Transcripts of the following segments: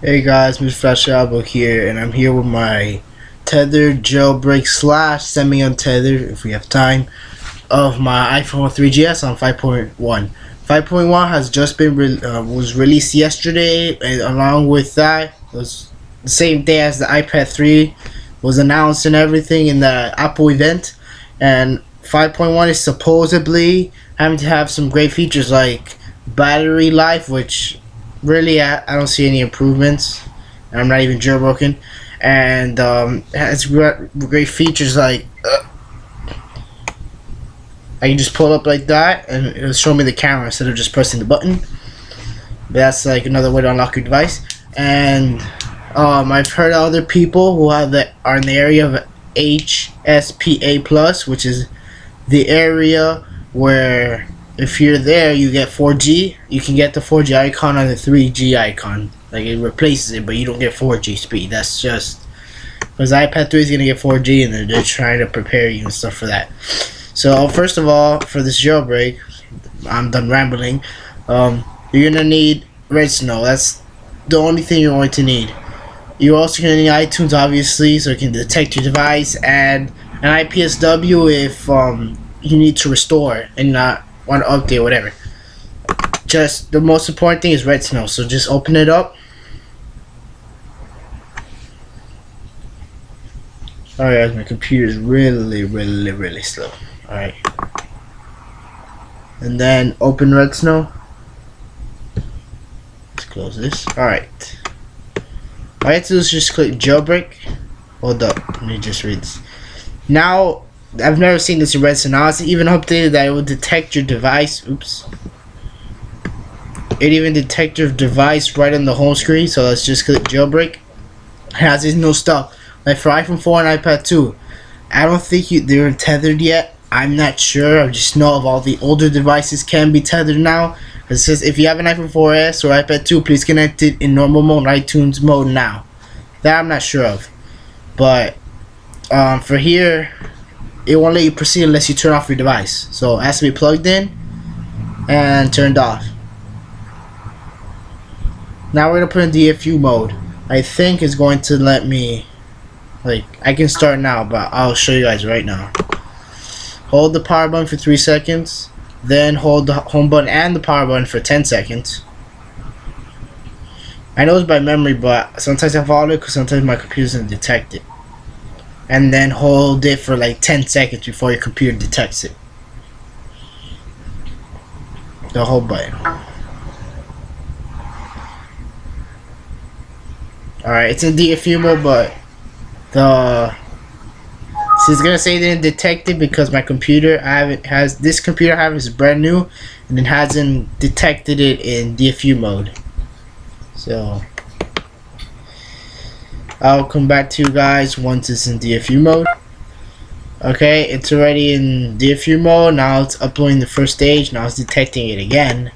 Hey guys, Mr. Fresh Elbow here, and I'm here with my tethered jailbreak slash semi-untethered, if we have time, of my iPhone 3GS on 5.1. 5.1 has just been was released yesterday, and along with that, it was the same day as the iPad 3 was announced and everything in the Apple event. And 5.1 is supposedly having to have some great features like battery life, which really, I don't see any improvements. I'm not even jailbroken, and has great features like I can just pull up like that, and it'll show me the camera instead of just pressing the button. That's like another way to unlock your device. And I've heard other people who are in the area of HSPA+, which is the area where, if you're there, you get 4G. You can get the 4G icon on the 3G icon, like it replaces it, but you don't get 4G speed. That's just because iPad 3 is gonna get 4G, and they're trying to prepare you and stuff for that. So first of all, for this jailbreak, I'm done rambling. You're gonna need Red Snow. That's the only thing you're going to need. You're also gonna need iTunes, obviously, so it can detect your device, and an IPSW if you need to restore and not want to update, whatever. Just the most important thing is Red Snow, so just open it up. Alright guys, my computer is really slow. Alright, and then open Red Snow. Let's close this. Alright, all I have to do is just click jailbreak. Hold up, let me just read this. Now, I've never seen this in Red Snow. Now it's even updated that it will detect your device. Oops. It even detects your device right on the home screen. So let's just click jailbreak. It has this new stuff. Like for iPhone 4 and iPad 2. I don't think they're tethered yet. I'm not sure. I just know of all the older devices can be tethered now. It says if you have an iPhone 4S or iPad 2, please connect it in normal mode, iTunes mode now. That I'm not sure of. But for here, it won't let you proceed unless you turn off your device. So it has to be plugged in and turned off. Now we're going to put in DFU mode. I think it's going to let me, like, I can start now, but I'll show you guys right now. Hold the power button for 3 seconds. Then hold the home button and the power button for 10 seconds. I know it's by memory, but sometimes I follow it because sometimes my computer doesn't detect it. And then hold it for like 10 seconds before your computer detects it. The whole button. Alright, it's in DFU mode, but so it's gonna say it didn't detect it because my computer this computer I have is brand new, and it hasn't detected it in DFU mode. So I'll come back to you guys once it's in DFU mode. Okay, it's already in DFU mode. Now it's uploading the first stage. Now it's detecting it again.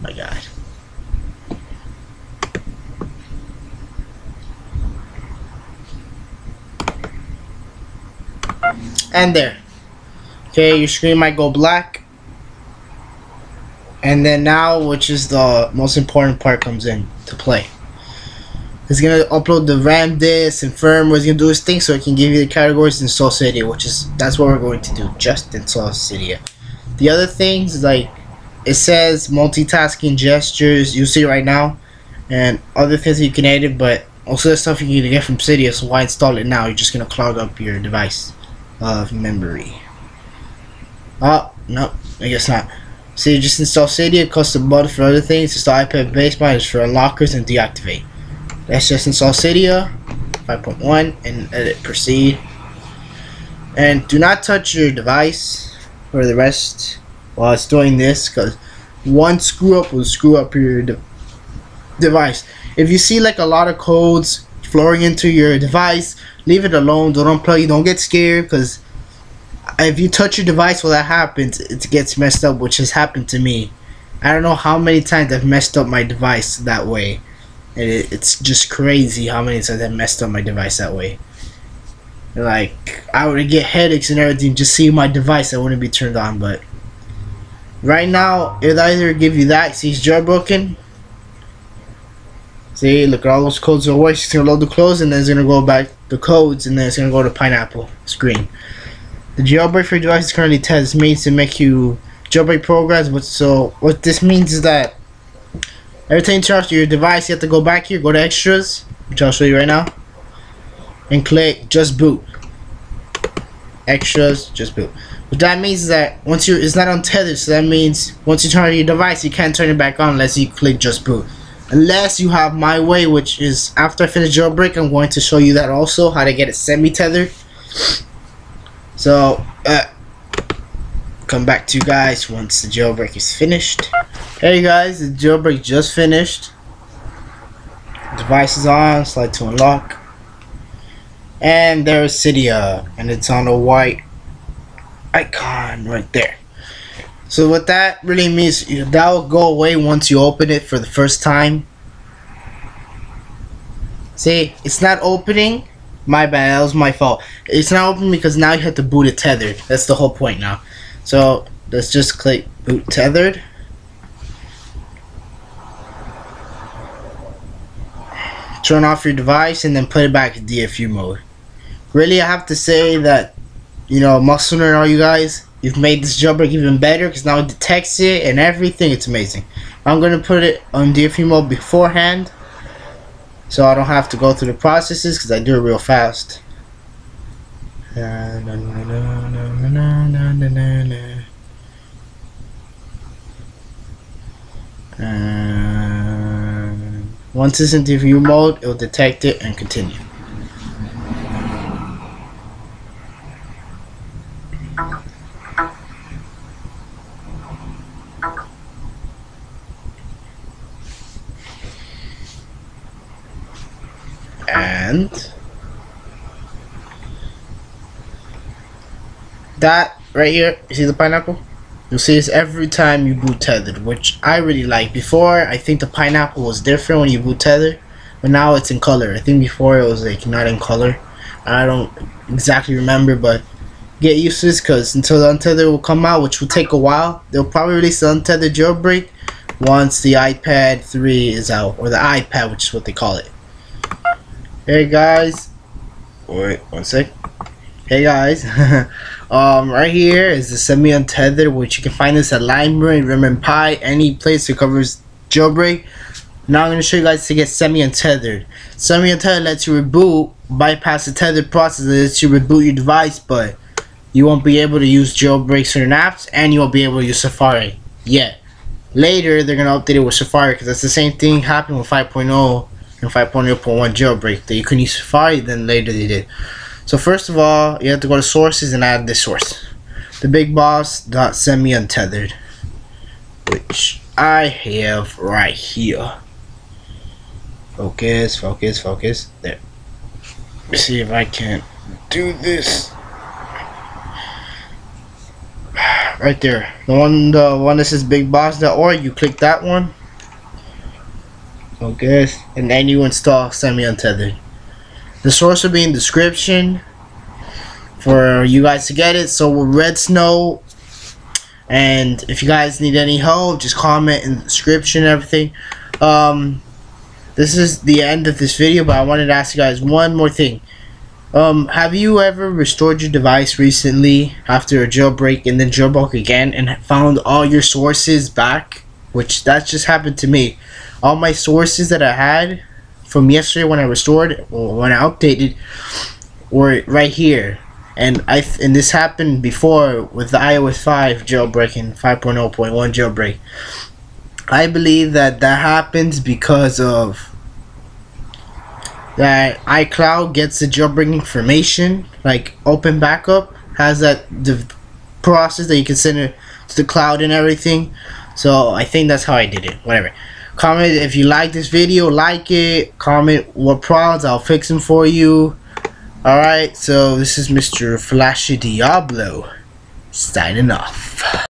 My God. And there. Okay, your screen might go black. And then now, which is the most important part, comes in to play. It's going to upload the RAM disk and firmware. It's going to do its thing so it can give you the categories in Soul City, which is, that's what we're going to do, just in Soul City. The other things, like, it says multitasking gestures, you see right now, and other things you can edit, but also the stuff you need to get from Cydia, so why install it now? You're just going to clog up your device of memory. Oh, no, I guess not. So you just install Cydia, custom mod for other things, install iPad base mod for unlockers, and deactivate. Let's just install Cydia 5.1 and edit proceed. And do not touch your device for the rest while it's doing this, because one screw up will screw up your device. If you see like a lot of codes flowing into your device, leave it alone. Don't unplug it. Don't get scared, because if you touch your device while that happens, it gets messed up, which has happened to me. I don't know how many times I've messed up my device that way. It's just crazy how many times I messed up my device that way. Like, I would get headaches and everything just seeing my device that wouldn't be turned on. But right now, it'll either give you that, see it's jailbroken, See, look at all those codes go away. It's going to load the clothes, and then it's going to go back the codes, and then it's going to go to pineapple screen. The jailbreak for your device is currently test. This means to make you jailbreak programs. But so what this means is that every time you turn off your device, you have to go back here, go to extras, which I'll show you right now, and click just boot. Extras, just boot. What that means is that once you, it's not untethered, so that means once you turn on your device, you can't turn it back on unless you click just boot. Unless you have my way, which is after I finish jailbreak, I'm going to show you that also, how to get it semi-tethered. So come back to you guys once the jailbreak is finished. Hey guys, the jailbreak just finished. Device is on, slide to unlock. And there's Cydia, and it's on a white icon right there. So what that really means, that will go away once you open it for the first time. See, it's not opening. My bad, that was my fault. It's not opening because now you have to boot it tethered. That's the whole point now. So let's just click boot tethered. Turn off your device and then put it back in DFU mode. Really, I have to say that, you know, Musclenerd and all you guys, you've made this jailbreak even better because now it detects it and everything. It's amazing. I'm going to put it on DFU mode beforehand so I don't have to go through the processes because I do it real fast. Once it's in DFU mode, it will detect it and continue. And that right here, you see the pineapple? You'll see this every time you boot tethered, which I really like. Before, I think the pineapple was different when you boot tethered, but now it's in color. I think before it was like not in color. I don't exactly remember, but get used to this because until the untethered will come out, which will take a while, they'll probably release the untethered jailbreak once the iPad 3 is out, or the iPad, which is what they call it. Hey guys, wait one sec. Hey guys, right here is the semi-untethered, which you can find this at Limber and Limber and Pi, any place that covers jailbreak. Now I'm going to show you guys to get semi-untethered. Semi-untethered lets you reboot, bypass the tethered process, it lets you reboot your device, but you won't be able to use jailbreak certain apps, and you won't be able to use Safari yet. Later, they're going to update it with Safari, because that's the same thing happened with 5.0 and 5.0.1 jailbreak, that you couldn't use Safari, then later they did. So first of all, you have to go to sources and add this source, the bigboss.semi-untethered, which I have right here. Focus, focus, focus. There. Let's see if I can do this. Right there, the one that says bigboss.org. You click that one. Focus, and then you install semi-untethered. The source will be in the description for you guys to get it. So with Red Snow, and if you guys need any help, just comment in the description and everything. This is the end of this video, but I wanted to ask you guys one more thing. Have you ever restored your device recently after a jailbreak and then jailbreak again and found all your sources back? Which that just happened to me. All my sources that I had from yesterday when I restored or when I updated were right here, and this happened before with the iOS 5 jailbreak and 5.0.1 jailbreak. I believe that happens because of that iCloud gets the jailbreak information, like Open Backup has that process that you can send it to the cloud and everything. So I think that's how I did it. Whatever. Comment if you like this video, like it, comment what problems, I'll fix them for you. Alright, so this is Mr. Flashy Diablo signing off.